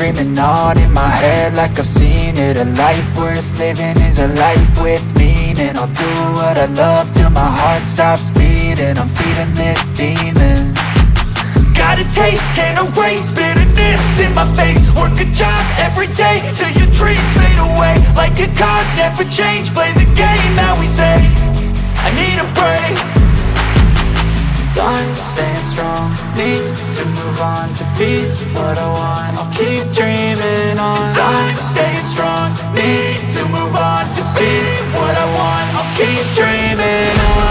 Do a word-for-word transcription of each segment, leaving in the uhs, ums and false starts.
dreaming on in my head like I've seen it. A life worth living is a life with meaning. I'll do what I love till my heart stops beating. I'm feeding this demon. Got a taste, can't erase bitterness in my face. Work a job every day till your dreams fade away. Like a card, never change, play the game that we say. I need a break. I'm staying strong, need to move on to be what I want. I'll keep dreaming on. I'm staying strong, need to move on to be what I want. I'll keep dreaming on.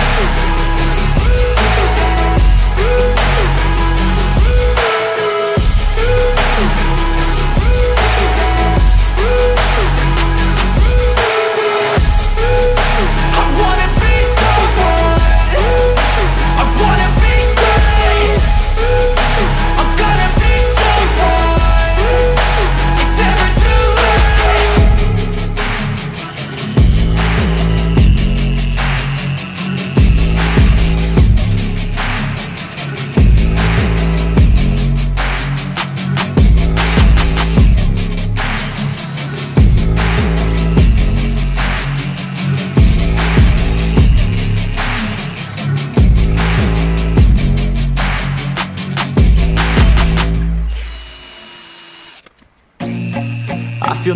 I feel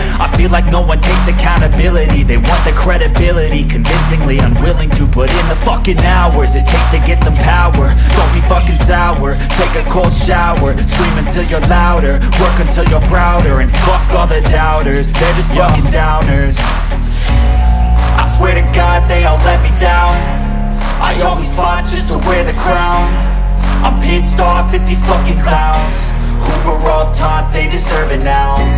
I feel like no one takes accountability. They want the credibility, convincingly unwilling to put in the fucking hours it takes to get some power. Don't be fucking sour, take a cold shower. Scream until you're louder, work until you're prouder. And fuck all the doubters, they're just fucking downers. I swear to God they all let me down. I always fought just to wear the crown. I'm pissed off at these fucking clowns who were all taught they deserve an ounce.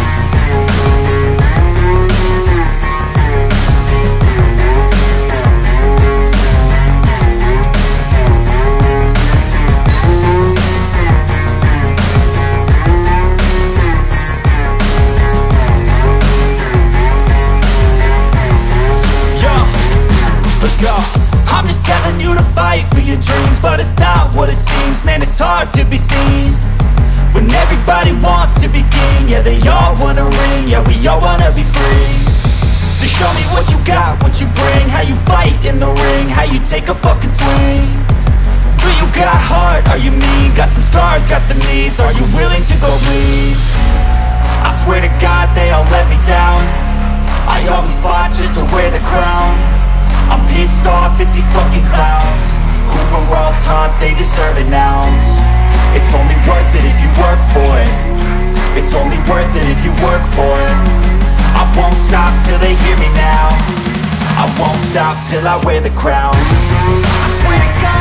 I'm just telling you to fight for your dreams, but it's not what it seems. Man, it's hard to be seen when everybody wants to be king. Yeah, they all wanna ring, yeah, we all wanna be free. So show me what you got, what you bring, how you fight in the ring, how you take a fucking swing. Do you got heart, are you mean? Got some scars, got some needs, are you willing to go bleed? I swear to God they all let me down. I always fought just to wear the crown. I'm pissed off at these fucking clowns who were all taught they deserve an ounce. It's only worth it if you work for it. It's only worth it if you work for it. I won't stop till they hear me now. I won't stop till I wear the crown. I swear to God.